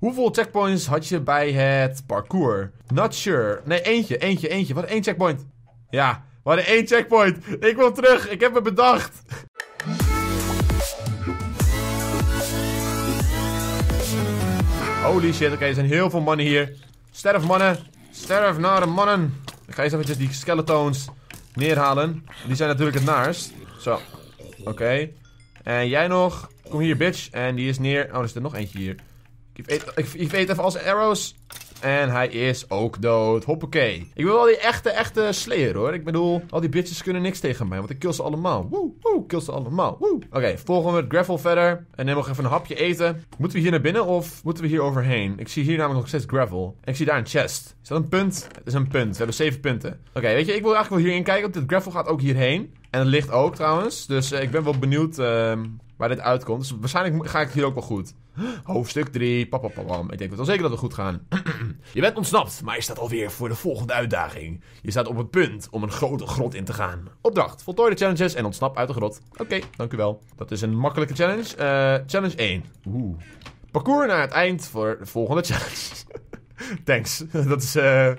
Hoeveel checkpoints had je bij het parcours? Not sure. Nee, eentje. Wat één checkpoint. Ja, we hadden één checkpoint. Ik wil terug. Ik heb het bedacht. Holy shit. Oké, er zijn heel veel mannen hier. Sterf mannen. Sterf nare mannen. Ik ga eens eventjes die skeletons neerhalen. Die zijn natuurlijk het naarst. Zo. Oké. En jij nog. Kom hier, bitch. En die is neer. Oh, er is er nog eentje hier. Ik weet even als arrows. En hij is ook dood. Hoppakee. Ik wil wel die echte slayer hoor. Ik bedoel, al die bitches kunnen niks tegen mij. Want ik kill ze allemaal. Woe, woe, kill ze allemaal. Woe. Oké, volgen we het gravel verder. En neem nog even een hapje eten. Moeten we hier naar binnen of moeten we hier overheen? Ik zie hier namelijk nog steeds gravel. En ik zie daar een chest. Is dat een punt? Het is een punt. We hebben 7 punten. Oké, weet je, ik wil eigenlijk wel hierin kijken. Want dit gravel gaat ook hierheen. En het ligt ook trouwens. Dus ik ben wel benieuwd waar dit uitkomt. Dus waarschijnlijk ga ik het hier ook wel goed. Hoofdstuk 3. Papapapam. Ik denk wel zeker dat we goed gaan. Je bent ontsnapt, maar je staat alweer voor de volgende uitdaging. Je staat op het punt om een grote grot in te gaan. Opdracht. Voltooi de challenges en ontsnap uit de grot. Oké, dank u wel. Dat is een makkelijke challenge. Challenge 1. Oeh. Parcours naar het eind voor de volgende challenge. Thanks. Dat is,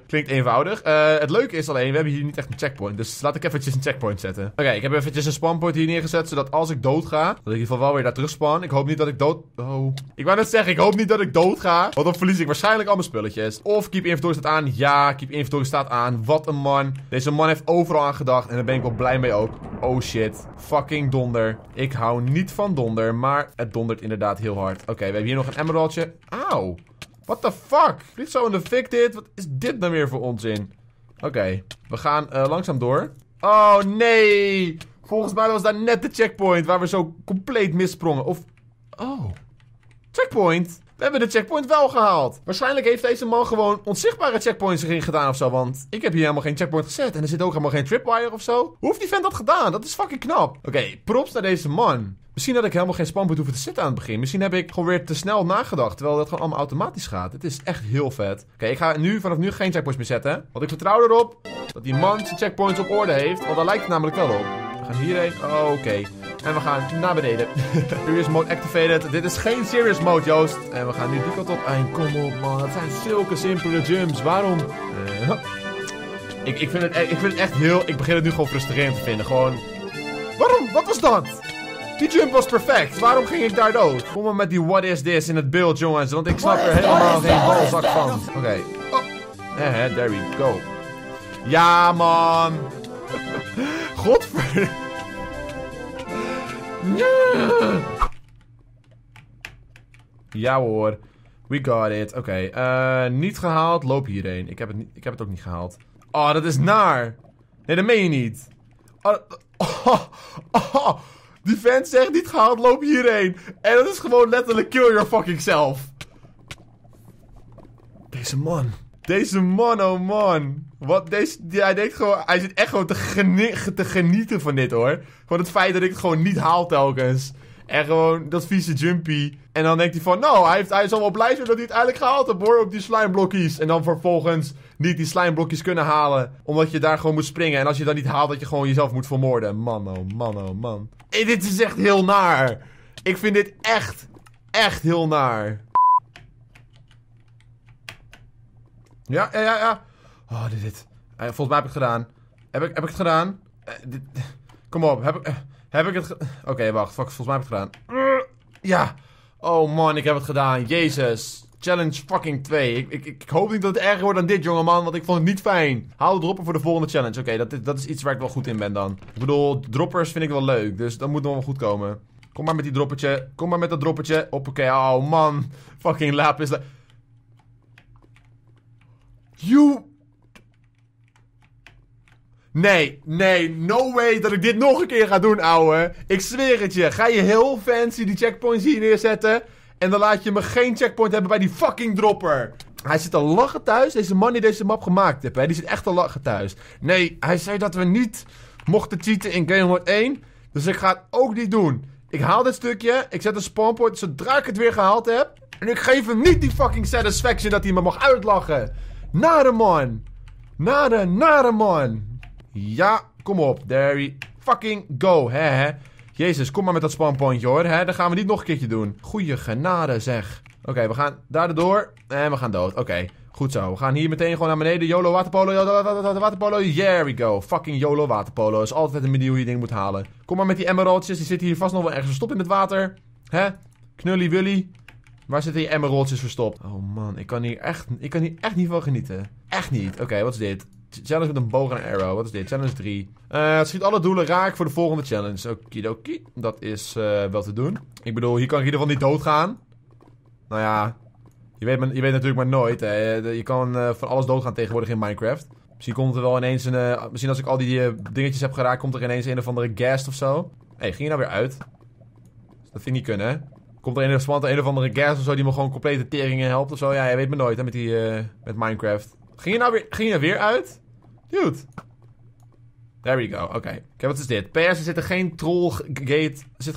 klinkt eenvoudig. Het leuke is alleen, we hebben hier niet echt een checkpoint. Dus laat ik eventjes een checkpoint zetten. Oké, ik heb eventjes een spawnpoint hier neergezet. Zodat als ik dood ga, dat ik in ieder geval wel weer daar terug spawn. Ik hoop niet dat ik dood... Oh. Ik wou net zeggen, ik hoop niet dat ik dood ga. Want dan verlies ik waarschijnlijk al mijn spulletjes. Of keep inventory staat aan. Ja, keep inventory staat aan. Wat een man. Deze man heeft overal aan gedacht. En daar ben ik wel blij mee ook. Oh shit. Fucking donder. Ik hou niet van donder. Maar het dondert inderdaad heel hard. Oké, we hebben hier nog een emeraldje. Auw. What the fuck? Vliegt zo in de fik dit? Wat is dit nou weer voor onzin? Oké, we gaan langzaam door. Oh nee! Volgens mij was daar net de checkpoint waar we zo compleet missprongen. Of... Oh. Checkpoint? We hebben de checkpoint wel gehaald. Waarschijnlijk heeft deze man gewoon onzichtbare checkpoints erin gedaan ofzo. Want ik heb hier helemaal geen checkpoint gezet. En er zit ook helemaal geen tripwire ofzo. Hoe heeft die vent dat gedaan? Dat is fucking knap. Oké, props naar deze man. Misschien had ik helemaal geen spawnpoint hoeven te zitten aan het begin. Misschien heb ik gewoon weer te snel nagedacht. Terwijl dat gewoon allemaal automatisch gaat. Het is echt heel vet. Oké, ik ga vanaf nu geen checkpoints meer zetten. Want ik vertrouw erop dat die man zijn checkpoints op orde heeft. Want daar lijkt het namelijk wel op. We gaan hierheen. Oké. En we gaan naar beneden. Serious mode activated. Dit is geen serious mode, Joost. En we gaan nu die kant op. En kom op, man. Dat zijn zulke simpele jumps. Waarom? Ik vind het echt heel... Ik begin het nu gewoon frustrerend te vinden. Gewoon... Waarom? Wat was dat? Die jump was perfect. Waarom ging ik daar dood? Kom maar met die what is this in het beeld, jongens. Want ik snap er helemaal geen balzak van. Oké. Oh. There we go. Ja, man. Godver... Ja hoor. We got it. Oké. Niet gehaald. Loop hierheen. Ik heb het ook niet gehaald. Oh, dat is naar. Nee, dat meen je niet. Die vent zegt niet gehaald, loop hierheen. En dat is gewoon letterlijk kill your fucking self. Deze man, oh man. Wat deze... Hij denkt gewoon... Hij zit echt gewoon te genieten van dit hoor. Van het feit dat ik het gewoon niet haal telkens. En gewoon dat vieze jumpy. En dan denkt hij van... Nou, hij zal wel blij zijn dat hij het eigenlijk gehaald heeft hoor. Op die slimeblokjes. En dan vervolgens... niet die slimeblokjes kunnen halen. Omdat je daar gewoon moet springen. En als je dat niet haalt, dat je gewoon jezelf moet vermoorden. Man, oh man, oh man. Hey, dit is echt heel naar. Ik vind dit echt, echt heel naar. Ja. Oh, dit. Volgens mij heb ik het gedaan. Heb ik het gedaan? Kom op, heb ik het gedaan? Oké, wacht. Fuck, volgens mij heb ik het gedaan. Ja. Oh man, ik heb het gedaan. Jezus. Challenge fucking 2. Ik hoop niet dat het erger wordt dan dit, jongeman. Want ik vond het niet fijn. Haal de dropper voor de volgende challenge. Oké, dat is iets waar ik wel goed in ben dan. Ik bedoel, droppers vind ik wel leuk. Dus dat moet nog wel goed komen. Kom maar met die droppertje. Kom maar met dat droppertje. Hoppakee. Oh, man. Fucking lapis. Nee, no way dat ik dit nog een keer ga doen, ouwe. Ik zweer het je. Ga je heel fancy die checkpoints hier neerzetten... En dan laat je me geen checkpoint hebben bij die fucking dropper. Hij zit te lachen thuis. Deze man die deze map gemaakt heeft, hè, die zit echt te lachen thuis. Nee, hij zei dat we niet mochten cheaten in Game Mode 1. Dus ik ga het ook niet doen. Ik haal dit stukje. Ik zet een spawnpoint zodra ik het weer gehaald heb. En ik geef hem niet die fucking satisfaction dat hij me mag uitlachen. Nare man. Nare man. Ja, kom op. There we fucking go. Jezus, kom maar met dat spawnpointje hoor. Hè? Dat gaan we niet nog een keertje doen. Goeie genade zeg. Oké, we gaan daar door. En we gaan dood. Oké, goed zo. We gaan hier meteen gewoon naar beneden. YOLO waterpolo. YOLO waterpolo. There we go. Fucking YOLO waterpolo. Dat is altijd een manier hoe je ding moet halen. Kom maar met die emeraldjes. Die zitten hier vast nog wel ergens verstopt in het water. Hè? Knully Wully. Waar zitten die emeraldjes verstopt? Oh man, ik kan hier echt niet van genieten. Echt niet. Oké, wat is dit? Challenge met een boog en een arrow. Wat is dit? Challenge 3. Het schiet alle doelen raak voor de volgende challenge. Okidoki. Dat is wel te doen. Ik bedoel, hier kan ik in ieder geval niet doodgaan. Nou ja, je weet natuurlijk maar nooit. Hè. Je kan van alles doodgaan tegenwoordig in Minecraft. Misschien komt er wel ineens een... misschien als ik al die dingetjes heb geraakt, komt er ineens een of andere ghast of zo. Hé, ging je nou weer uit? Dat vind ik niet kunnen, hè? Komt er een of andere ghast of zo die me gewoon complete teringen helpt of zo? Ja, je weet maar nooit, hè, met Minecraft. Ging je nou weer uit? Dude. There we go, oké. Oké, wat is dit? Per se zitten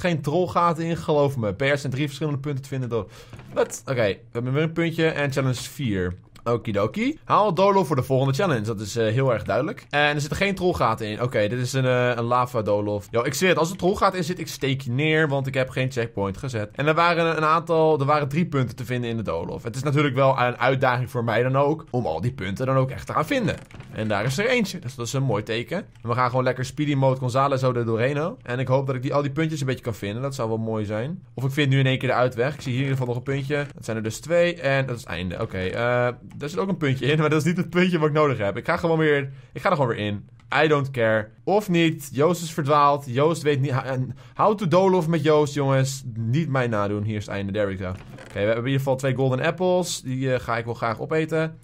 geen trollgaten in, geloof me. Per se zijn 3 verschillende punten te vinden. Wat? Oké, we hebben weer een puntje en challenge 4. Okidoki. Haal Dolo voor de volgende challenge. Dat is heel erg duidelijk. En er zitten geen trollgaten in. Oké, dit is een lava Dolo. Yo, ik zweer het. Als er trollgaten in zit, ik steek je neer. Want ik heb geen checkpoint gezet. En er waren er waren 3 punten te vinden in de Dolo. Het is natuurlijk wel een uitdaging voor mij dan ook. Om al die punten dan ook echt te gaan vinden. En daar is er eentje. Dus dat is een mooi teken. En we gaan gewoon lekker speedy mode Gonzalo zo er doorheen. En ik hoop dat ik al die puntjes een beetje kan vinden. Dat zou wel mooi zijn. Of ik vind nu in één keer de uitweg. Ik zie hier in ieder geval nog een puntje. Dat zijn er dus 2. En dat is het einde. Oké, daar zit ook een puntje in, maar dat is niet het puntje wat ik nodig heb. Ik ga er gewoon weer in. I don't care. Of niet. Joost is verdwaald. Joost weet niet... How to Dolof met Joost, jongens. Niet mij nadoen. Hier is het einde. There we go. Oké, we hebben in ieder geval 2 golden apples. Die ga ik wel graag opeten.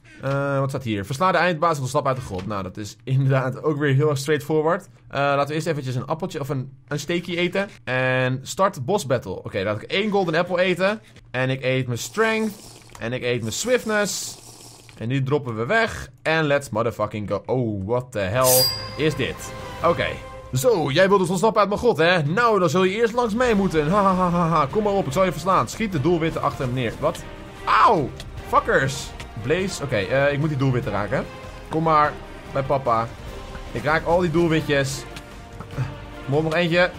Wat staat hier? Versla de eindbaas en ontsnap uit de grot. Nou, dat is inderdaad ook weer heel erg straightforward. Laten we eerst eventjes een appeltje of een steekje eten. En start boss battle. Oké, laat ik 1 golden apple eten. En ik eet mijn strength. En ik eet mijn swiftness. En die droppen we weg. En let's motherfucking go. Oh, what the hell is dit? Oké. Zo, jij wilt dus ontsnappen uit mijn grot, hè? Nou, dan zul je eerst langs mij moeten. Hahaha. Kom maar op, ik zal je verslaan. Schiet de doelwitten achter hem neer. Wat? Auw! Fuckers! Blaze. Oké, ik moet die doelwitten raken. Kom maar bij papa. Ik raak al die doelwitjes. Kom nog eentje.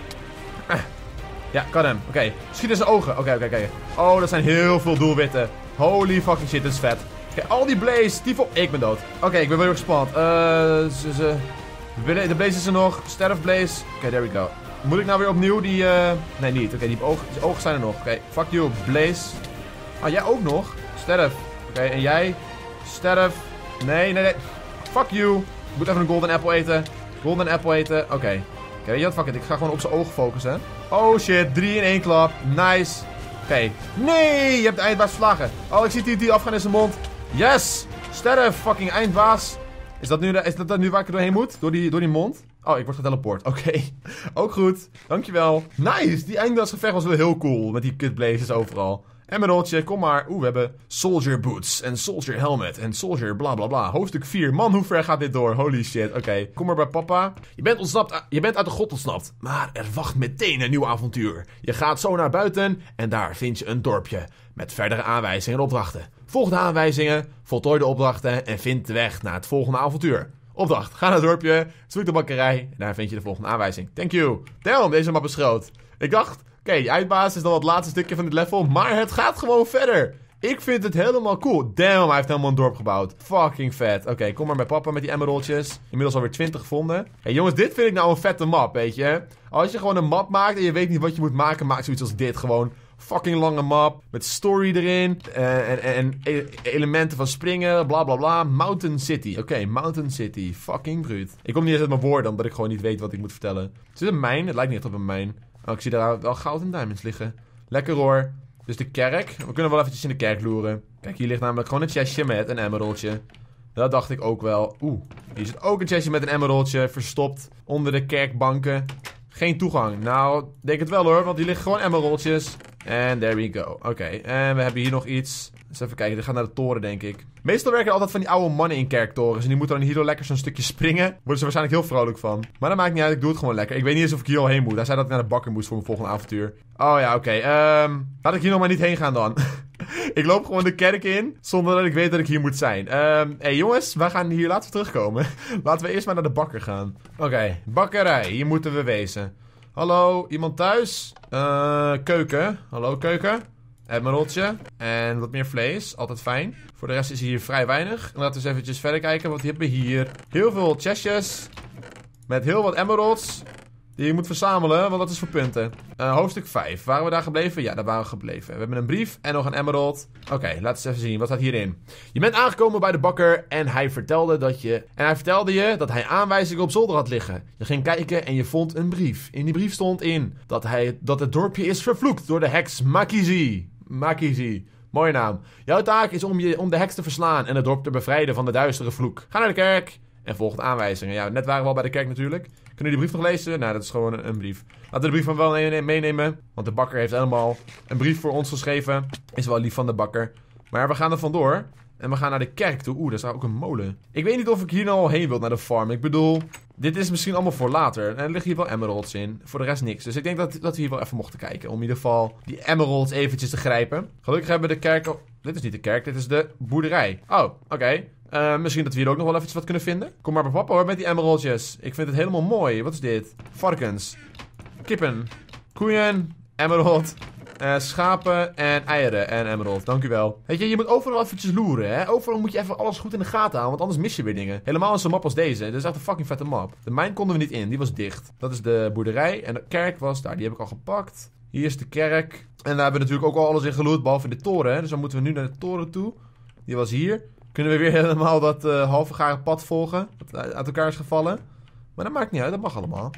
Ja, kan hem. Oké. Schiet in zijn ogen. Oké. Oh, dat zijn heel veel doelwitten. Holy fucking shit, dit is vet. Oké, al die blaze, die vol... Ik ben dood. Oké, ik ben weer gespand. De blaze is er nog. Sterf blaze. Oké, there we go. Moet ik nou weer opnieuw die... Nee, niet. Oké, die ogen zijn er nog. Oké, fuck you, blaze. Ah, jij ook nog? Sterf. Oké, en jij? Sterf. Nee. Fuck you. Ik moet even een golden apple eten. Oké. Oké, weet je wat? Fuck it. Ik ga gewoon op zijn ogen focussen. Oh shit, 3 in 1 klap. Nice. Oké. Nee, je hebt de eindbaas verslagen. Oh, ik zie die afgaan in zijn mond. Yes! Sterf, fucking eindbaas. Is dat nu waar ik er doorheen moet? Door die mond? Oh, ik word geteleport. Oké. Ook goed. Dankjewel. Nice! Die eindbaasgevecht was wel heel cool. Met die kid blazers overal. En mijn rolletje, kom maar. Oeh, we hebben soldier boots. En soldier helmet. En soldier bla bla bla. Hoofdstuk 4. Man, hoe ver gaat dit door? Holy shit. Oké. Kom maar bij papa. Je bent uit de grot ontsnapt. Maar er wacht meteen een nieuw avontuur. Je gaat zo naar buiten. En daar vind je een dorpje. Met verdere aanwijzingen en opdrachten. Volg de aanwijzingen, voltooi de opdrachten en vind de weg naar het volgende avontuur. Opdracht, ga naar het dorpje, zoek de bakkerij en daar vind je de volgende aanwijzing. Thank you. Damn, deze map is groot. Ik dacht, oké, die eindbaas is dan het laatste stukje van dit level, maar het gaat gewoon verder. Ik vind het helemaal cool. Damn, hij heeft helemaal een dorp gebouwd. Fucking vet. Oké, kom maar bij papa met die emeraldjes. Inmiddels alweer 20 gevonden. Hé, jongens, dit vind ik nou een vette map, weet je. Als je gewoon een map maakt en je weet niet wat je moet maken, maak zoiets als dit gewoon. Fucking lange map, met story erin, en elementen van springen, bla bla bla. Mountain City, oké, Mountain City, fucking bruut. Ik kom niet eens uit mijn woorden, omdat ik gewoon niet weet wat ik moet vertellen. Is het een mijn? Het lijkt niet echt op een mijn. Oh, ik zie daar wel goud en diamonds liggen. Lekker hoor. Dus de kerk, we kunnen wel eventjes in de kerk loeren. Kijk, hier ligt namelijk gewoon een chestje met een emeraldje. Dat dacht ik ook wel. Oeh, hier zit ook een chestje met een emeraldje, verstopt onder de kerkbanken. Geen toegang. Nou, denk het wel hoor, want hier liggen gewoon emeraldjes. En there we go. Oké, en we hebben hier nog iets. Eens even kijken, dit gaat naar de toren, denk ik. Meestal werken er altijd van die oude mannen in kerktorens. En die moeten dan hierdoor lekker zo'n stukje springen. Worden ze waarschijnlijk heel vrolijk van. Maar dat maakt niet uit, ik doe het gewoon lekker. Ik weet niet eens of ik hier al heen moet. Hij zei dat ik naar de bakker moest voor mijn volgende avontuur. Oh ja, oké. Laat ik hier nog maar niet heen gaan dan. Ik loop gewoon de kerk in, zonder dat ik weet dat ik hier moet zijn. Hé, jongens, wij gaan hier later terugkomen. Laten we eerst maar naar de bakker gaan. Oké, bakkerij, hier moeten we wezen. Hallo, iemand thuis? Keuken. Hallo, keuken. Emeraldje. En wat meer vlees. Altijd fijn. Voor de rest is hier vrij weinig. Laten we eens eventjes verder kijken. Want hebben we hier heel veel chestjes. Met heel wat emeralds. Die je moet verzamelen. Want dat is voor punten. Hoofdstuk 5. Waren we daar gebleven? Ja, daar waren we gebleven. We hebben een brief en nog een emerald. Oké, laten we eens even zien. Wat staat hierin? Je bent aangekomen bij de bakker. En hij vertelde je dat hij aanwijzingen op zolder had liggen. Je ging kijken en je vond een brief. In die brief stond in dat het dorpje is vervloekt door de heks Makizi. Makizi. Mooie naam. Jouw taak is om de heks te verslaan en het dorp te bevrijden van de duistere vloek. Ga naar de kerk en volg de aanwijzingen. Ja, net waren we al bij de kerk natuurlijk. Kunnen jullie de brief nog lezen? Nou, dat is gewoon een brief. Laten we de brief van wel meenemen. Want de bakker heeft helemaal een brief voor ons geschreven. Is wel lief van de bakker. Maar we gaan er vandoor. En we gaan naar de kerk toe. Oeh, daar staat ook een molen. Ik weet niet of ik hier nou al heen wil, naar de farm. Ik bedoel, dit is misschien allemaal voor later. En er liggen hier wel emeralds in. Voor de rest niks. Dus ik denk dat we hier wel even mochten kijken. Om in ieder geval die emeralds eventjes te grijpen. Gelukkig hebben we de kerk... Oh, dit is niet de kerk. Dit is de boerderij. Oh, oké. Misschien dat we hier ook nog wel even wat kunnen vinden. Kom maar bij papa hoor, met die emeraldjes. Ik vind het helemaal mooi. Wat is dit? Varkens. Kippen. Koeien. Emerald. Schapen en eieren en emerald. Dank u wel. Weet je, je moet overal eventjes loeren, hè. Overal moet je even alles goed in de gaten houden, want anders mis je weer dingen. Helemaal in zo'n map als deze. Dit is echt een fucking vette map. De mijn konden we niet in, die was dicht. Dat is de boerderij en de kerk was daar. Die heb ik al gepakt. Hier is de kerk. En daar hebben we natuurlijk ook al alles in geloerd, behalve de toren, hè. Dus dan moeten we nu naar de toren toe. Die was hier. Kunnen we weer helemaal dat halve gare pad volgen. Dat uit elkaar is gevallen. Maar dat maakt niet uit, dat mag allemaal.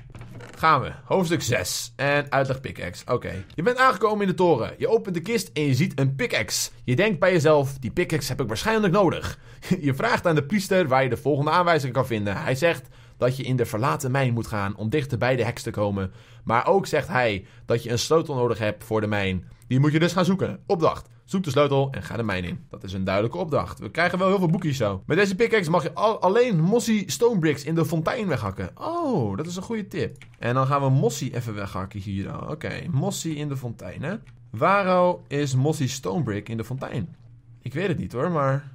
Gaan we. Hoofdstuk 6. En uitleg pickaxe. Oké. Je bent aangekomen in de toren. Je opent de kist en je ziet een pickaxe. Je denkt bij jezelf, die pickaxe heb ik waarschijnlijk nodig. Je vraagt aan de priester waar je de volgende aanwijzing kan vinden. Hij zegt dat je in de verlaten mijn moet gaan om dichter bij de heks te komen. Maar ook zegt hij dat je een sleutel nodig hebt voor de mijn. Die moet je dus gaan zoeken. Opdracht. Zoek de sleutel en ga de mijn in. Dat is een duidelijke opdracht. We krijgen wel heel veel boekjes zo. Met deze pickaxe mag je alleen mossy stonebricks in de fontein weghakken. Oh, dat is een goede tip. En dan gaan we mossy even weghakken hier dan. Oké, mossy in de fontein, hè. Waarom is mossy stonebrick in de fontein? Ik weet het niet hoor, maar...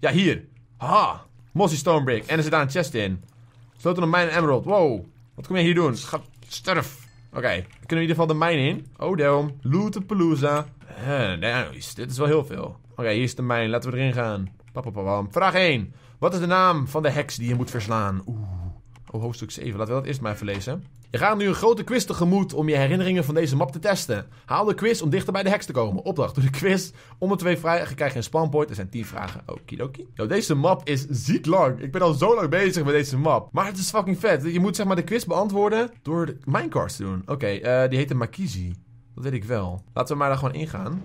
Ja, hier. Ha, mossy stonebrick. En er zit daar een chest in. Sleutel naar mijn emerald. Wow, wat kom je hier doen? Ga... Sterf. Oké, dan kunnen we in ieder geval de mijn in. Oh, damn. Lootapalooza. Nice. Dit is wel heel veel. Oké, hier is de mijn. Laten we erin gaan. Papapapam. Vraag 1. Wat is de naam van de heks die je moet verslaan? Oeh. Oh, hoofdstuk 7. Laten we dat eerst maar even lezen. Je gaat nu een grote quiz tegemoet om je herinneringen van deze map te testen. Haal de quiz om dichter bij de heks te komen. Opdracht door de quiz. Om de 2 vragen krijg je een spawnpoint. Er zijn 10 vragen. Okidoki. Yo, deze map is ziek lang. Ik ben al zo lang bezig met deze map. Maar het is fucking vet. Je moet zeg maar de quiz beantwoorden door de minecarts te doen. Oké, die heet de Makizi. Dat weet ik wel. Laten we maar daar gewoon ingaan.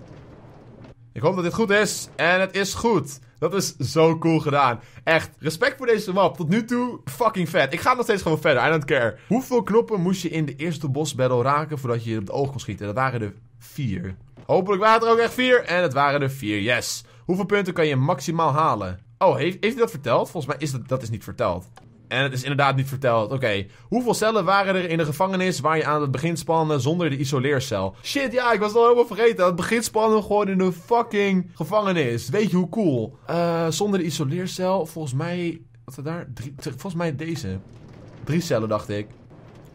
Ik hoop dat dit goed is. En het is goed. Dat is zo cool gedaan. Echt, respect voor deze map. Tot nu toe, fucking vet. Ik ga nog steeds gewoon verder. I don't care. Hoeveel knoppen moest je in de eerste boss battle raken voordat je op het oog kon schieten? Dat waren er 4. Hopelijk waren er ook echt 4. En het waren er 4, yes. Hoeveel punten kan je maximaal halen? Oh, heeft hij dat verteld? Volgens mij is dat is niet verteld. En het is inderdaad niet verteld. Oké. Hoeveel cellen waren er in de gevangenis waar je aan het begin spande zonder de isoleercel? Shit, ja, ik was het al helemaal vergeten. Aan het begin spannen gewoon in een fucking gevangenis. Weet je hoe cool? Zonder de isoleercel, volgens mij... Wat staat daar? 3, volgens mij deze. 3 cellen, dacht ik.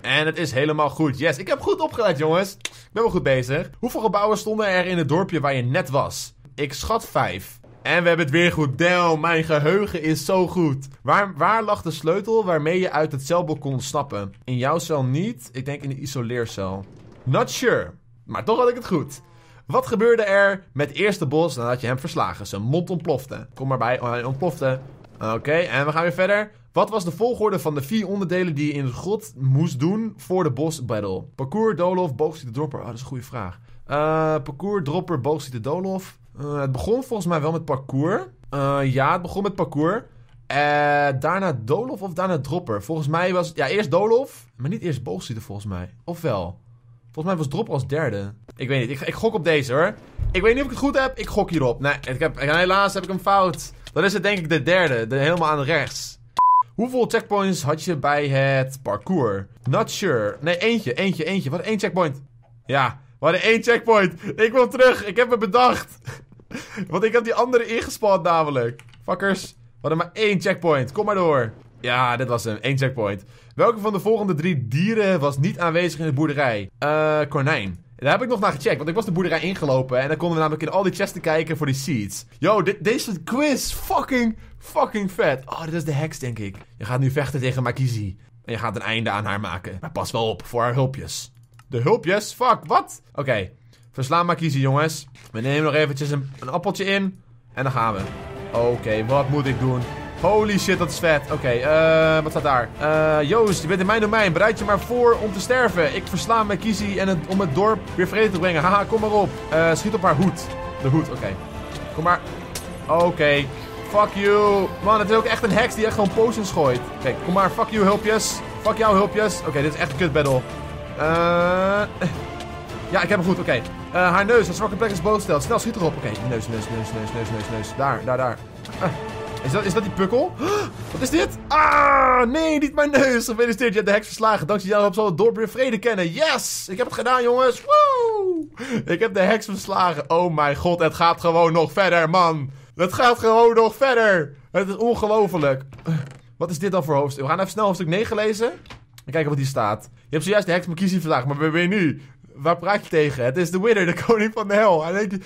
En het is helemaal goed. Yes, ik heb goed opgelet, jongens. Ik ben wel goed bezig. Hoeveel gebouwen stonden er in het dorpje waar je net was? Ik schat 5. En we hebben het weer goed. Damn, mijn geheugen is zo goed. Waar lag de sleutel waarmee je uit het celblok kon ontsnappen? In jouw cel niet. Ik denk in de isoleercel. Not sure. Maar toch had ik het goed. Wat gebeurde er met de eerste boss nadat je hem verslagen? Zijn mond ontplofte. Kom maar bij. Hij ontplofte. Oké, en we gaan weer verder. Wat was de volgorde van de 4 onderdelen die je in het grot moest doen voor de boss battle? Parcours, doolhof, boogschieten, dropper. Oh, dat is een goede vraag. Parcours, dropper, boogschieten, doolhof. Het begon volgens mij wel met parcours. Ja, het begon met parcours. Daarna doolhof of daarna dropper? Volgens mij was... Ja, eerst doolhof. Maar niet eerst boogschieten volgens mij. Ofwel. Volgens mij was dropper als derde. Ik weet niet. Ik gok op deze hoor. Ik weet niet of ik het goed heb. Ik gok hierop. Nee, helaas heb ik hem fout. Dan is het denk ik de derde. Helemaal aan rechts. Hoeveel checkpoints had je bij het parcours? Not sure. Nee, eentje. Wat 1 checkpoint. Ja. We hadden 1 checkpoint. Ik wil terug. Ik heb me bedacht. Want ik heb die andere ingespand namelijk. Fuckers. We hadden maar 1 checkpoint. Kom maar door. Ja, dit was hem. 1 checkpoint. Welke van de volgende 3 dieren was niet aanwezig in de boerderij? Konijn. Daar heb ik nog naar gecheckt, want ik was de boerderij ingelopen en dan konden we namelijk in al die chesten kijken voor die seeds. Yo, deze quiz fucking vet. Oh, dit is de heks, denk ik. Je gaat nu vechten tegen Makizi. En je gaat een einde aan haar maken. Maar pas wel op voor haar hulpjes. De hulpjes? Fuck, wat? Oké, verslaan Makizi, jongens. We nemen nog eventjes een appeltje in. En dan gaan we. Oké, wat moet ik doen? Holy shit, dat is vet. Oké, wat staat daar? Joost, je bent in mijn domein. Bereid je maar voor om te sterven. Ik versla Makizi en om het dorp weer vrede te brengen. Haha, kom maar op. Schiet op haar hoed. De hoed, oké. Kom maar. Oké. Fuck you. Man, het is ook echt een heks die echt gewoon potions gooit. Oké, kom maar. Fuck you, hulpjes. Fuck jou, hulpjes. Oké, dit is echt een kut battle. Ja, ik heb hem goed. Oké. Haar neus, haar zwakke plek is bovensteld. Snel, schiet erop. Oké, neus. Daar. Is dat die pukkel? Wat is dit? Ah, nee, niet mijn neus. Gefeliciteerd, je hebt de heks verslagen. Dankzij jou zal het dorp weer vrede kennen. Yes! Ik heb het gedaan, jongens. Woo! Ik heb de heks verslagen. Oh mijn god, het gaat gewoon nog verder, man. Het gaat gewoon nog verder. Het is ongelofelijk. Wat is dit dan voor hoofdstuk? We gaan even snel hoofdstuk 9 lezen. En kijken wat hier staat. Je hebt zojuist de heks Makizi verslagen, maar ben je nu? Waar praat je tegen? Het is de winner, de koning van de hel. Hij denkt,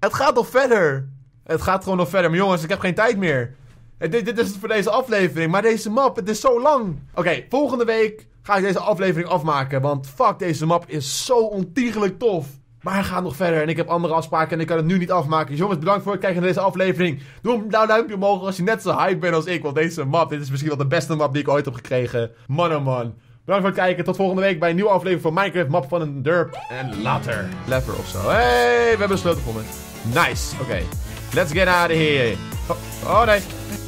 het gaat nog verder. Het gaat gewoon nog verder. Maar jongens, ik heb geen tijd meer. Dit is het voor deze aflevering. Maar deze map, het is zo lang. Oké, volgende week ga ik deze aflevering afmaken. Want fuck, deze map is zo ontiegelijk tof. Maar hij gaat nog verder. En ik heb andere afspraken en ik kan het nu niet afmaken. Dus jongens, bedankt voor het kijken naar deze aflevering. Doe een blauw duimpje omhoog als je net zo hype bent als ik. Want deze map, dit is misschien wel de beste map die ik ooit heb gekregen. Man oh man. Bedankt voor het kijken. Tot volgende week bij een nieuwe aflevering van Minecraft Map van een Derp. En later. Lever of zo. Hey, we hebben een sleutelmoment. Nice. Oké. Let's get out of here. Oh nee.